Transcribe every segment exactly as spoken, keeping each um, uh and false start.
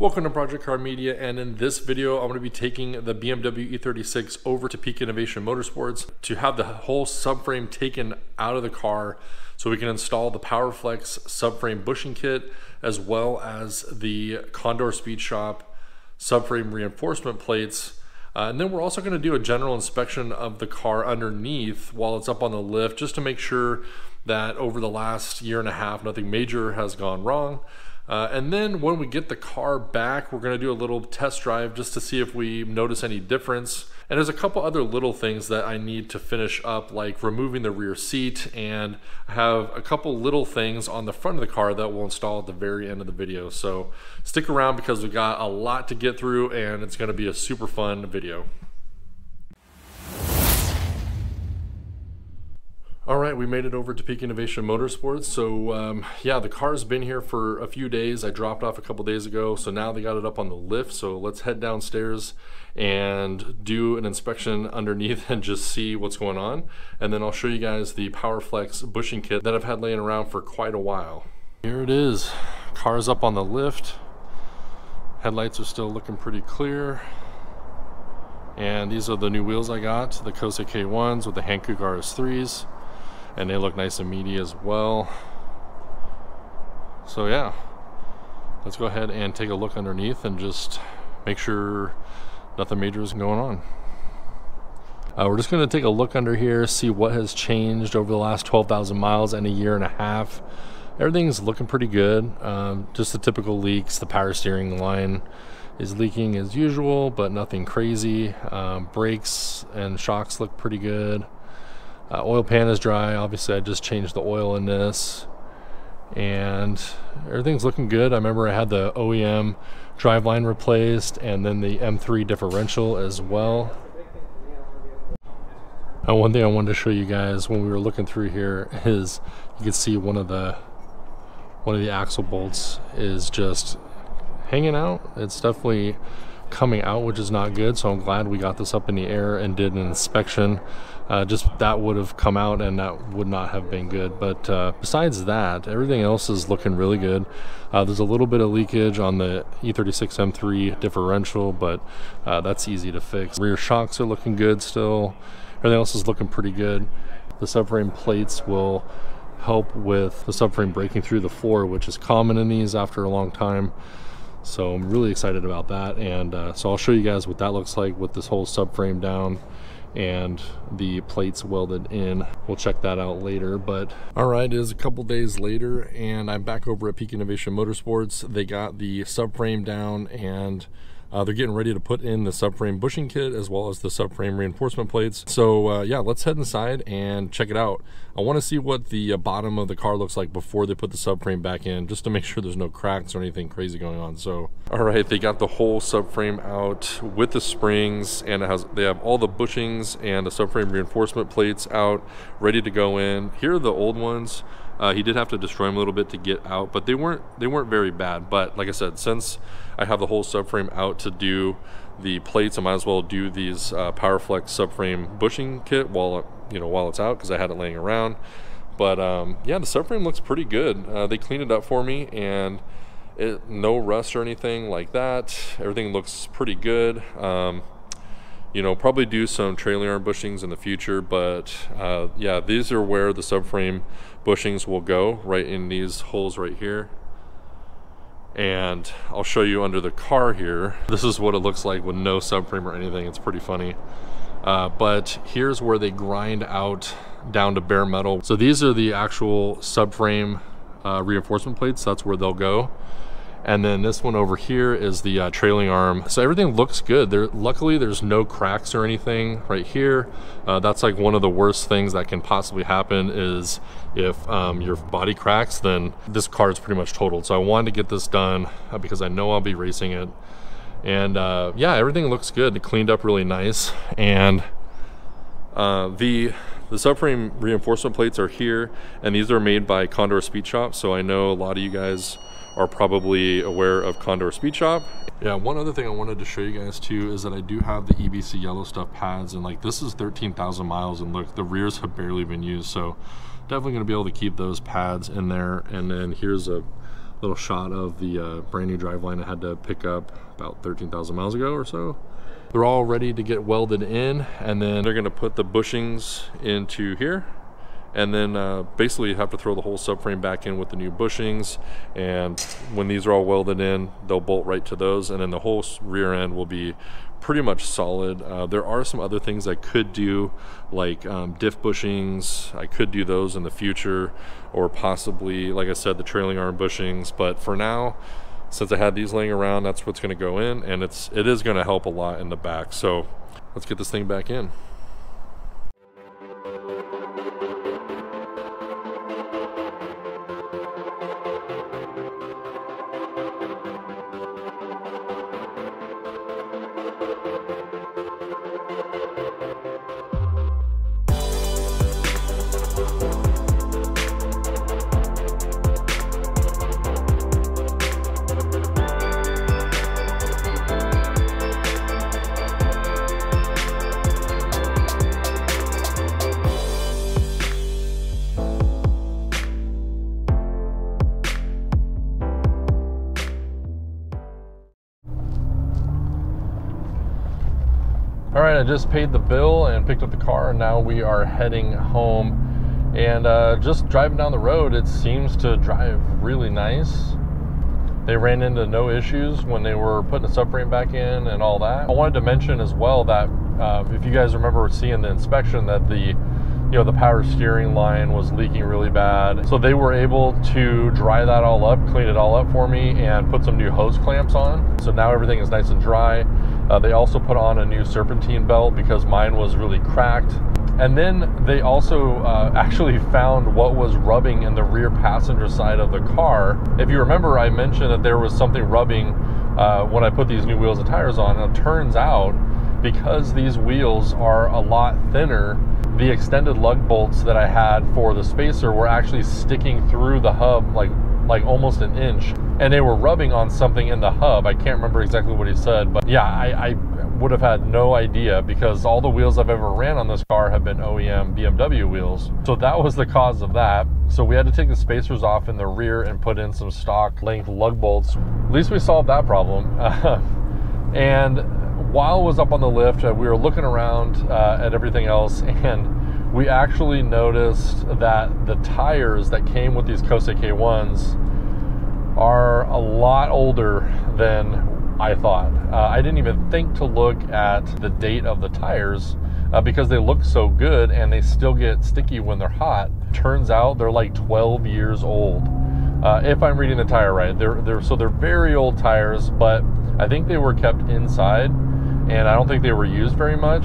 Welcome to Project Car Media, and in this video I'm going to be taking the B M W E thirty-six over to Peak Innovation Motorsports to have the whole subframe taken out of the car so we can install the PowerFlex subframe bushing kit as well as the Condor Speed Shop subframe reinforcement plates. Uh, and then we're also going to do a general inspection of the car underneath while it's up on the lift, just to make sure that over the last year and a half nothing major has gone wrong. Uh, and then when we get the car back, we're going to do a little test drive just to see if we notice any difference. And there's a couple other little things that I need to finish up, like removing the rear seat, and I have a couple little things on the front of the car that we'll install at the very end of the video. So stick around because we've got a lot to get through and it's going to be a super fun video. All right, we made it over to Peak Innovation Motorsports. So um, yeah, the car's been here for a few days. I dropped off a couple days ago, so now they got it up on the lift. So let's head downstairs and do an inspection underneath and just see what's going on. And then I'll show you guys the PowerFlex bushing kit that I've had laying around for quite a while. Here it is, car's up on the lift. Headlights are still looking pretty clear. And these are the new wheels I got, the Kosei K ones with the Hankook R S threes. And they look nice and meaty as well. So yeah, let's go ahead and take a look underneath and just make sure nothing major is going on. Uh, we're just going to take a look under here, see what has changed over the last twelve thousand miles and a year and a half. Everything's looking pretty good. Um, just the typical leaks. The power steering line is leaking as usual, but nothing crazy. Um, brakes and shocks look pretty good. Uh, oil pan is dry. Obviously I just changed the oil in this and everything's looking good. I remember I had the O E M driveline replaced and then the M three differential as well. And one thing I wanted to show you guys when we were looking through here is you can see one of the one of the axle bolts is just hanging out. It's definitely coming out, which is not good, so I'm glad we got this up in the air and did an inspection. Uh, just that would have come out and that would not have been good, but uh, besides that everything else is looking really good. Uh, there's a little bit of leakage on the E thirty-six M three differential, but uh, that's easy to fix. Rear shocks are looking good still. Everything else is looking pretty good. The subframe plates will help with the subframe breaking through the floor, which is common in these after a long time. So I'm really excited about that, and uh, so I'll show you guys what that looks like with this whole subframe down and the plates welded in. We'll check that out later. But all right, it is a couple days later and I'm back over at Peak Innovation Motorsports. They got the subframe down and uh, they're getting ready to put in the subframe bushing kit as well as the subframe reinforcement plates. So uh, yeah, let's head inside and check it out. I want to see what the uh, bottom of the car looks like before they put the subframe back in, just to make sure there's no cracks or anything crazy going on. So all right, they got the whole subframe out with the springs, and it has they have all the bushings and the subframe reinforcement plates out ready to go in. Here are the old ones. Uh, he did have to destroy them a little bit to get out, but they weren't they weren't very bad. But like I said, since I have the whole subframe out to do the plates, I might as well do these uh, PowerFlex subframe bushing kit while you know while it's out, because I had it laying around. But um, yeah, the subframe looks pretty good. Uh, they cleaned it up for me, and it, no rust or anything like that. Everything looks pretty good. Um, you know, probably do some trailing arm bushings in the future, but uh, yeah, these are where the subframe bushings will go, right in these holes right here. And I'll show you under the car here. This is what it looks like with no subframe or anything. It's pretty funny. Uh, but here's where they grind out down to bare metal. So these are the actual subframe uh, reinforcement plates. That's where they'll go. And then this one over here is the uh, trailing arm. So everything looks good. There, luckily there's no cracks or anything right here. Uh, that's like one of the worst things that can possibly happen is if um, your body cracks, then this car is pretty much totaled. So I wanted to get this done because I know I'll be racing it. And uh, yeah, everything looks good. It cleaned up really nice. And uh, the The subframe reinforcement plates are here, and these are made by Condor Speed Shop. So I know a lot of you guys are probably aware of Condor Speed Shop. Yeah, one other thing I wanted to show you guys too is that I do have the E B C yellow stuff pads, and like this is thirteen thousand miles, and look, the rears have barely been used, so definitely going to be able to keep those pads in there. And then here's a little shot of the uh, brand new driveline I had to pick up about thirteen thousand miles ago or so. They're all ready to get welded in, and then they're gonna put the bushings into here, and then uh, basically have to throw the whole subframe back in with the new bushings, and when these are all welded in, they'll bolt right to those, and then the whole rear end will be pretty much solid. Uh, there are some other things I could do, like um, diff bushings. I could do those in the future, or possibly, like I said, the trailing arm bushings, but for now, since I had these laying around, that's what's gonna go in, and it's it is gonna help a lot in the back. So let's get this thing back in. All right, I just paid the bill and picked up the car, and now we are heading home. And uh, just driving down the road, it seems to drive really nice. They ran into no issues when they were putting the subframe back in and all that. I wanted to mention as well that uh, if you guys remember seeing the inspection, that the you know the power steering line was leaking really bad. So they were able to dry that all up, clean it all up for me, and put some new hose clamps on. So now everything is nice and dry. Uh, they also put on a new serpentine belt because mine was really cracked. And then they also uh, actually found what was rubbing in the rear passenger side of the car. If you remember, I mentioned that there was something rubbing uh, when I put these new wheels and tires on. And it turns out, because these wheels are a lot thinner, the extended lug bolts that I had for the spacer were actually sticking through the hub like like almost an inch, and they were rubbing on something in the hub. I can't remember exactly what he said, but yeah, I, I would have had no idea, because all the wheels I've ever ran on this car have been O E M B M W wheels. So that was the cause of that. So we had to take the spacers off in the rear and put in some stock length lug bolts. At least we solved that problem. And while I was up on the lift, we were looking around uh, at everything else, and we actually noticed that the tires that came with these Kosei K ones are a lot older than I thought. Uh, I didn't even think to look at the date of the tires uh, because they look so good and they still get sticky when they're hot. Turns out they're like twelve years old. Uh, if I'm reading the tire right, they're, they're, so they're very old tires, but I think they were kept inside and I don't think they were used very much,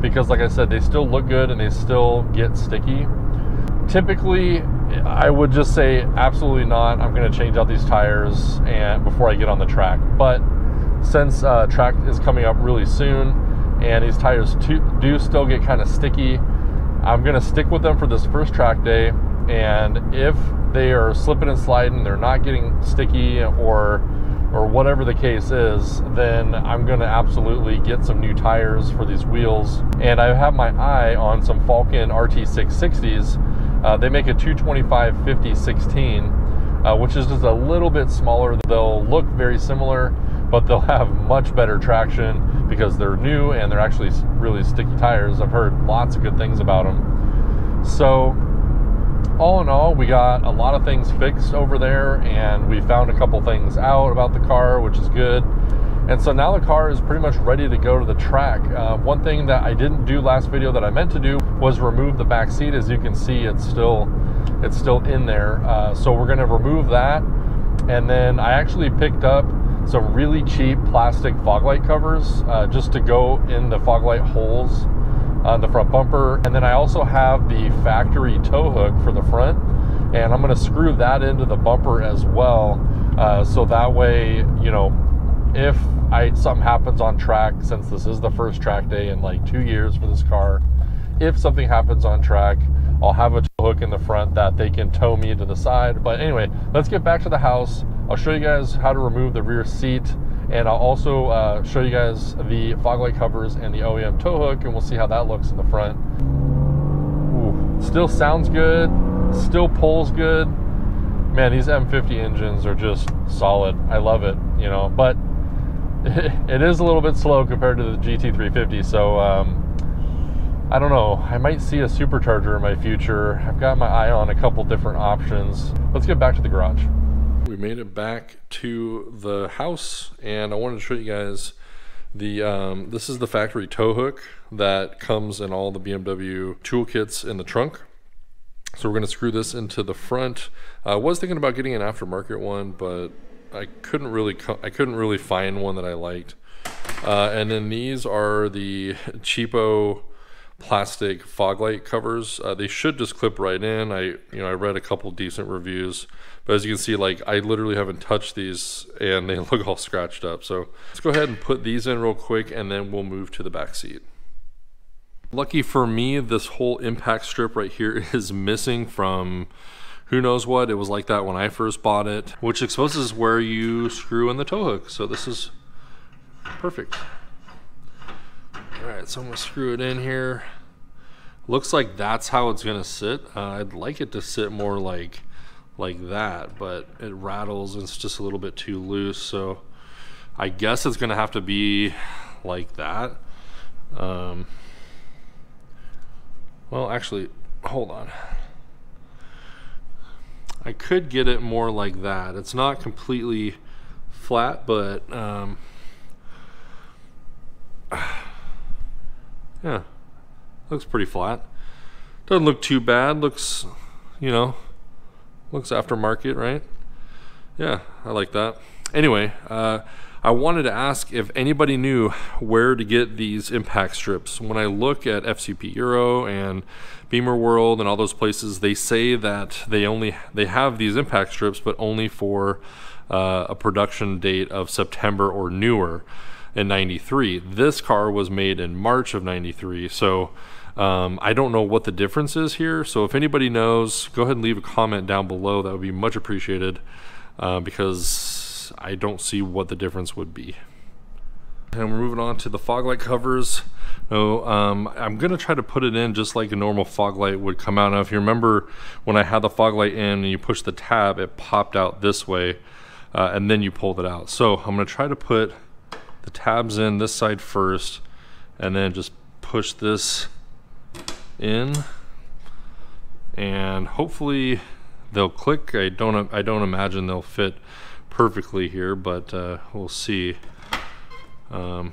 because like I said, they still look good and they still get sticky. Typically, I would just say, absolutely not, I'm gonna change out these tires and before I get on the track. But since uh, track is coming up really soon and these tires too, do still get kind of sticky, I'm gonna stick with them for this first track day. And if they are slipping and sliding, they're not getting sticky, or or whatever the case is, then I'm gonna absolutely get some new tires for these wheels. And I have my eye on some Falken R T six sixty s. Uh, they make a two twenty-five fifty sixteen, uh, which is just a little bit smaller. They'll look very similar, but they'll have much better traction because they're new and they're actually really sticky tires. I've heard lots of good things about them. So all in all, we got a lot of things fixed over there, and we found a couple things out about the car, which is good. And so now the car is pretty much ready to go to the track. Uh, one thing that I didn't do last video that I meant to do was remove the back seat. As you can see, it's still it's still in there. Uh, so we're gonna remove that. And then I actually picked up some really cheap plastic fog light covers uh, just to go in the fog light holes on the front bumper. And then I also have the factory tow hook for the front, and I'm gonna screw that into the bumper as well. Uh, so that way, you know, if I something happens on track, since this is the first track day in like two years for this car, if something happens on track, I'll have a tow hook in the front that they can tow me to the side. But anyway, let's get back to the house. I'll show you guys how to remove the rear seat, and I'll also uh, show you guys the fog light covers and the O E M tow hook, and we'll see how that looks in the front. Ooh, still sounds good, still pulls good. man, these M fifty engines are just solid. I love it, you know, but it is a little bit slow compared to the G T three fifty, so um, I don't know, I might see a supercharger in my future. I've got my eye on a couple different options. Let's get back to the garage. We made it back to the house, and I wanted to show you guys the, um, this is the factory tow hook that comes in all the B M W toolkits in the trunk. So we're gonna screw this into the front. I was thinking about getting an aftermarket one, but I couldn't really, I couldn't really find one that I liked. Uh, and then these are the cheapo plastic fog light covers. Uh, they should just clip right in. I, you know, I read a couple decent reviews, but as you can see, like, I literally haven't touched these and they look all scratched up. So let's go ahead and put these in real quick, and then we'll move to the back seat. Lucky for me, this whole impact strip right here is missing from who knows what. It was like that when I first bought it, which exposes where you screw in the tow hook. So this is perfect. All right, so I'm gonna screw it in here. Looks like that's how it's gonna sit. Uh, I'd like it to sit more like like that, but it rattles and it's just a little bit too loose. So I guess it's gonna have to be like that. Um, Well, actually, hold on. I could get it more like that. It's not completely flat, but um, yeah, looks pretty flat. Doesn't look too bad. Looks, you know, looks aftermarket, right? Yeah, I like that. Anyway, uh, I wanted to ask if anybody knew where to get these impact strips. When I look at F C P Euro and Bimmerworld and all those places, they say that they only they have these impact strips, but only for uh, a production date of September or newer in ninety-three. This car was made in March of ninety-three, so um, I don't know what the difference is here. So if anybody knows, go ahead and leave a comment down below. That would be much appreciated, uh, because I don't see what the difference would be. And we're moving on to the fog light covers. So, um, I'm gonna try to put it in just like a normal fog light would come out. Now, if you remember when I had the fog light in and you push the tab, it popped out this way, uh, and then you pulled it out. So I'm gonna try to put the tabs in this side first, and then just push this in, and hopefully they'll click. I don't. I don't imagine they'll fit perfectly here, but uh, we'll see. Um,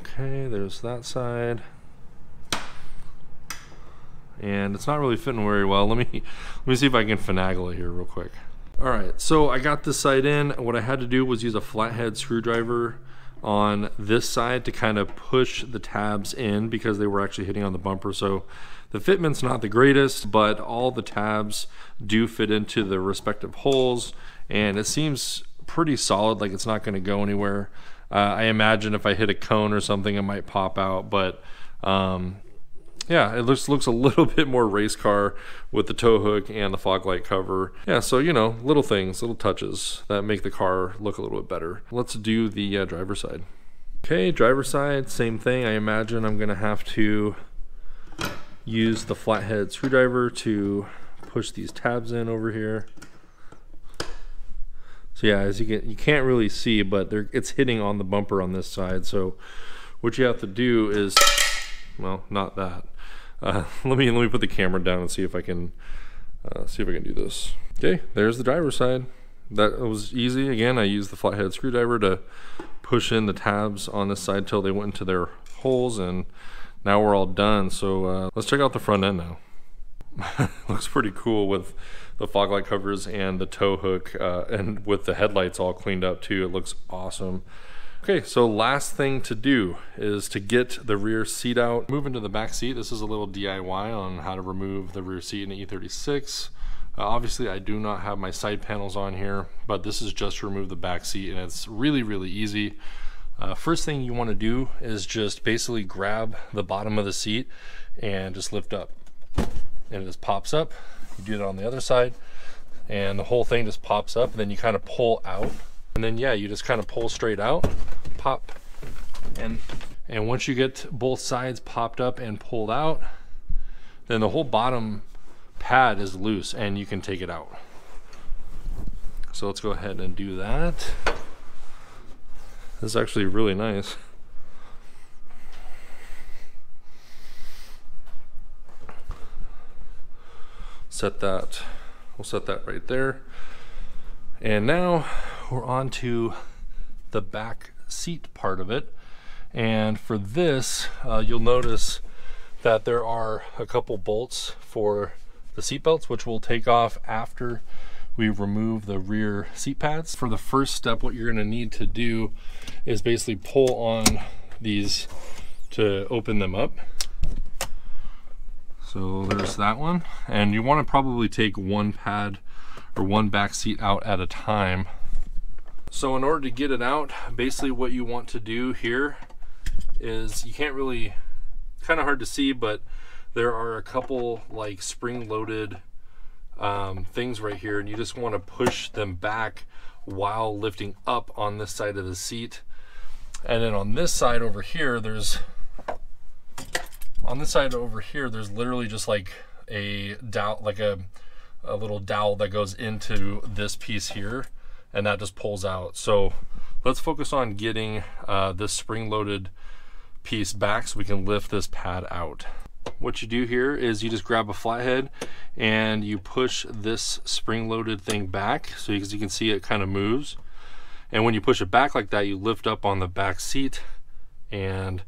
okay, there's that side, and it's not really fitting very well. Let me let me see if I can finagle it here real quick. All right, so I got this side in. What I had to do was use a flathead screwdriver on this side to kind of push the tabs in, because they were actually hitting on the bumper. So the fitment's not the greatest, but all the tabs do fit into the respective holes, and it seems pretty solid, like it's not going to go anywhere. Uh, I imagine if I hit a cone or something, it might pop out, but um, yeah, it looks looks a little bit more race car with the tow hook and the fog light cover. Yeah, so, you know, little things, little touches that make the car look a little bit better. Let's do the uh, driver's side. Okay, driver's side, same thing. I imagine I'm going to have to use the flathead screwdriver to push these tabs in over here. So yeah, as you can, you can't really see, but they're, it's hitting on the bumper on this side. So what you have to do is, well, not that. Uh, let me let me put the camera down and see if I can uh, see if I can do this. Okay, there's the driver's side. That was easy. Again, I used the flathead screwdriver to push in the tabs on this side till they went into their holes, and now we're all done. So uh, let's check out the front end now. Looks pretty cool with the fog light covers and the tow hook, uh, and with the headlights all cleaned up too. It looks awesome. Okay, so last thing to do is to get the rear seat out. Moving to the back seat, this is a little D I Y on how to remove the rear seat in the E thirty-six. Uh, obviously, I do not have my side panels on here, but this is just to remove the back seat, and it's really, really easy. Uh, first thing you want to do is just basically grab the bottom of the seat and just lift up, and it just pops up. You do it on the other side, and the whole thing just pops up, and then you kind of pull out, and then yeah, you just kind of pull straight out, pop, and and once you get both sides popped up and pulled out, then the whole bottom pad is loose and you can take it out. So let's go ahead and do that. This is actually really nice. Set that, we'll set that right there. And now we're on to the back seat part of it. And for this, uh, you'll notice that there are a couple bolts for the seat belts, which we'll take off after we remove the rear seat pads. For the first step, what you're gonna need to do is basically pull on these to open them up. So there's that one. And you wanna probably take one pad or one back seat out at a time. So in order to get it out, basically what you want to do here is, you can't really, it's kind of hard to see, but there are a couple like spring-loaded um, things right here, and you just want to push them back while lifting up on this side of the seat. And then on this side over here, there's, on this side over here, there's literally just like a dowel, like a, a little dowel that goes into this piece here, and that just pulls out. So let's focus on getting uh, this spring-loaded piece back so we can lift this pad out. What you do here is you just grab a flathead and you push this spring-loaded thing back, so as you can see it kind of moves. And when you push it back like that, you lift up on the back seat, and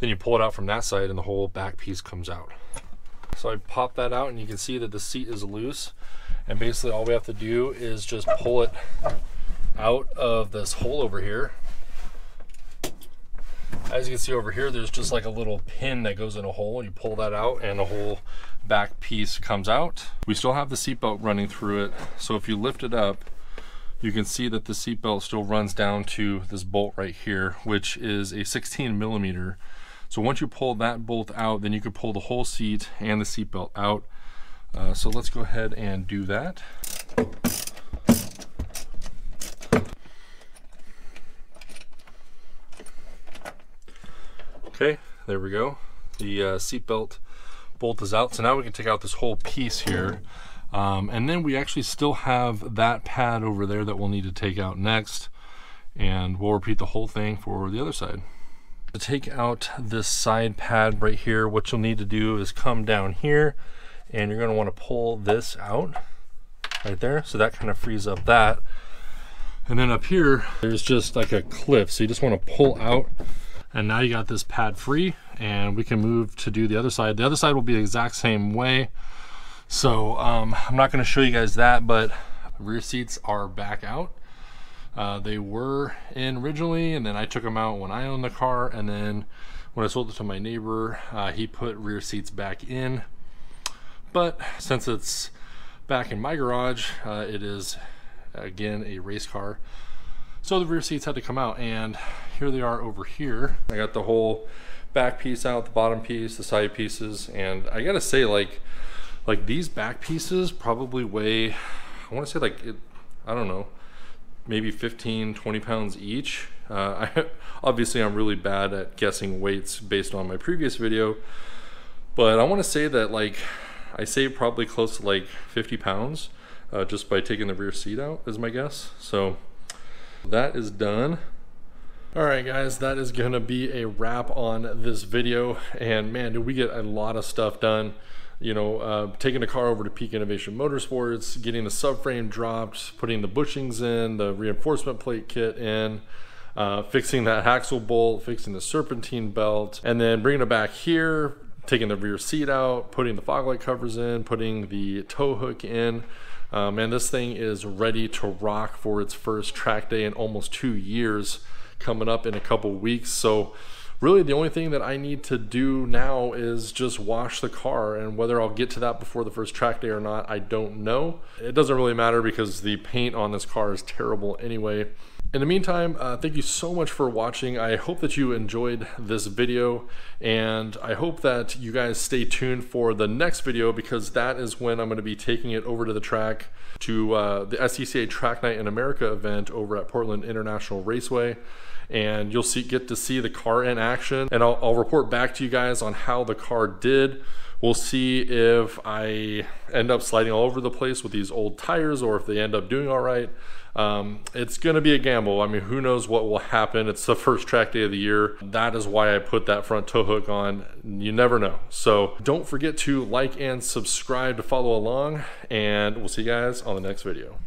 then you pull it out from that side and the whole back piece comes out. So I pop that out and you can see that the seat is loose, and basically all we have to do is just pull it out of this hole over here. As you can see over here, there's just like a little pin that goes in a hole, and you pull that out and the whole back piece comes out. We still have the seatbelt running through it. So if you lift it up, you can see that the seatbelt still runs down to this bolt right here, which is a sixteen millimeter. So once you pull that bolt out, then you can pull the whole seat and the seatbelt out. Uh, so let's go ahead and do that. Okay, there we go. The uh, seatbelt bolt is out. So now we can take out this whole piece here. Um, and then we actually still have that pad over there that we'll need to take out next. And we'll repeat the whole thing for the other side. To take out this side pad right here, what you'll need to do is come down here and you're gonna wanna pull this out right there. So that kind of frees up that. And then up here, there's just like a clip. So you just wanna pull out. And now you got this pad free, and we can move to do the other side. The other side will be the exact same way. So um, I'm not gonna show you guys that, but rear seats are back out. Uh, they were in originally, and then I took them out when I owned the car. And then when I sold it to my neighbor, uh, he put rear seats back in. But since it's back in my garage, uh, it is again a race car. So the rear seats had to come out, and here they are over here. I got the whole back piece out, the bottom piece, the side pieces, and I gotta say, like, like these back pieces probably weigh, I wanna say like, it, I don't know, maybe fifteen, twenty pounds each. Uh, I, obviously I'm really bad at guessing weights based on my previous video, but I wanna say that like, I saved probably close to like fifty pounds uh, just by taking the rear seat out is my guess, so. That is done. All right guys, that is gonna be a wrap on this video, and man, did we get a lot of stuff done. You know, uh, taking the car over to Peak Innovation Motorsports, getting the subframe dropped, putting the bushings in, the reinforcement plate kit in, uh, fixing that axle bolt, fixing the serpentine belt, and then bringing it back here, taking the rear seat out, putting the fog light covers in, putting the tow hook in. Um, and this thing is ready to rock for its first track day in almost two years coming up in a couple weeks. So really the only thing that I need to do now is just wash the car, and whether I'll get to that before the first track day or not, I don't know. It doesn't really matter because the paint on this car is terrible anyway. In the meantime, uh, thank you so much for watching. I hope that you enjoyed this video, and I hope that you guys stay tuned for the next video, because that is when I'm going to be taking it over to the track to uh, the S C C A Track Night in America event over at Portland International Raceway. And you'll see, get to see the car in action, and I'll, I'll report back to you guys on how the car did. We'll see if I end up sliding all over the place with these old tires or if they end up doing all right. Um, it's going to be a gamble. I mean, who knows what will happen? It's the first track day of the year. That is why I put that front tow hook on. You never know. So don't forget to like and subscribe to follow along, and we'll see you guys on the next video.